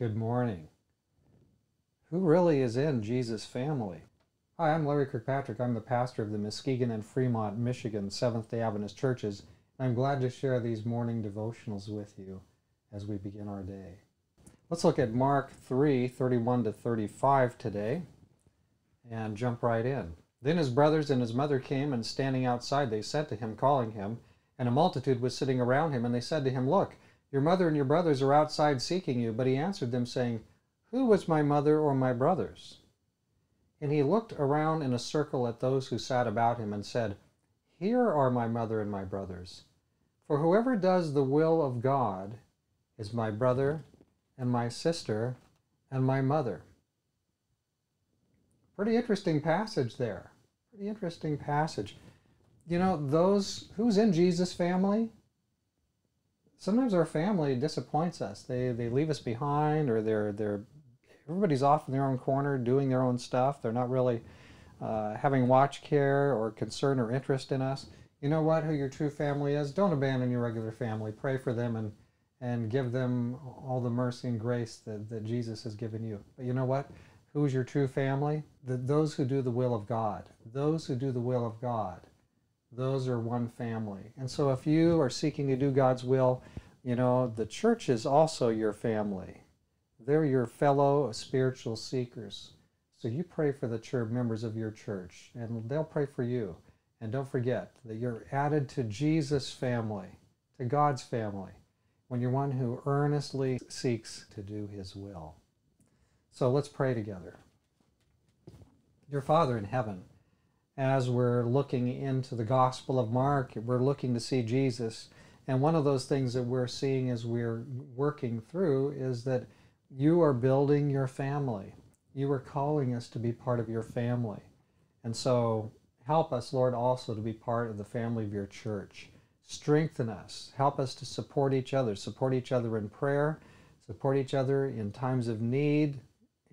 Good morning. Who really is in Jesus' family? Hi, I'm Larry Kirkpatrick. I'm the pastor of the Muskegon and Fremont, Michigan, Seventh-day Adventist churches. And I'm glad to share these morning devotionals with you as we begin our day. Let's look at Mark 3:31-35 today and jump right in. Then his brothers and his mother came, and standing outside they sent to him, calling him. And a multitude was sitting around him, and they said to him, "Look, your mother and your brothers are outside seeking you." But he answered them, saying, "Who was my mother or my brothers?" And he looked around in a circle at those who sat about him and said, "Here are my mother and my brothers. For whoever does the will of God is my brother and my sister and my mother." Pretty interesting passage there. Pretty interesting passage. You know, who's in Jesus' family? Sometimes our family disappoints us. They leave us behind, or everybody's off in their own corner doing their own stuff. They're not really having watch care or concern or interest in us. You know what? Who your true family is? Don't abandon your regular family. Pray for them and give them all the mercy and grace that Jesus has given you. But you know what? Who's your true family? Those who do the will of God. Those who do the will of God. Those are one family. And so if you are seeking to do God's will, you know, the church is also your family. They're your fellow spiritual seekers. So you pray for the church, members of your church, and they'll pray for you. And don't forget that you're added to Jesus' family, to God's family, when you're one who earnestly seeks to do His will. So let's pray together. Your Father in heaven, as we're looking into the Gospel of Mark, we're looking to see Jesus. And one of those things that we're seeing as we're working through is that you are building your family. You are calling us to be part of your family. And so help us, Lord, also to be part of the family of your church. Strengthen us. Help us to support each other. Support each other in prayer. Support each other in times of need,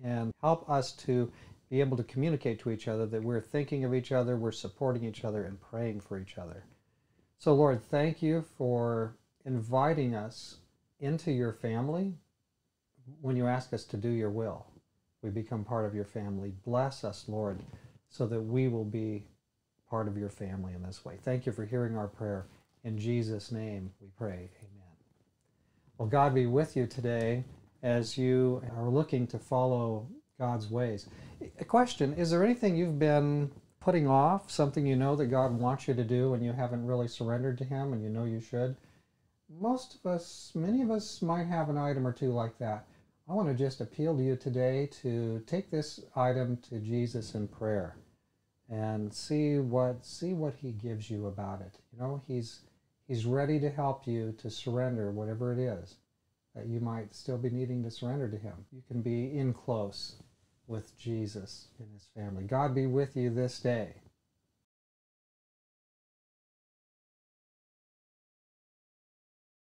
and help us to be able to communicate to each other that we're thinking of each other, we're supporting each other, and praying for each other. So, Lord, thank you for inviting us into your family. When you ask us to do your will, we become part of your family. Bless us, Lord, so that we will be part of your family in this way. Thank you for hearing our prayer. In Jesus' name we pray. Amen. Well, God be with you today as you are looking to follow God's ways. A question, is there anything you've been putting off, something you know that God wants you to do and you haven't really surrendered to Him and you know you should? Most of us, many of us might have an item or two like that. I want to just appeal to you today to take this item to Jesus in prayer and see what He gives you about it. You know, He's ready to help you to surrender whatever it is that you might still be needing to surrender to Him. You can be in close with Jesus and His family. God be with you this day.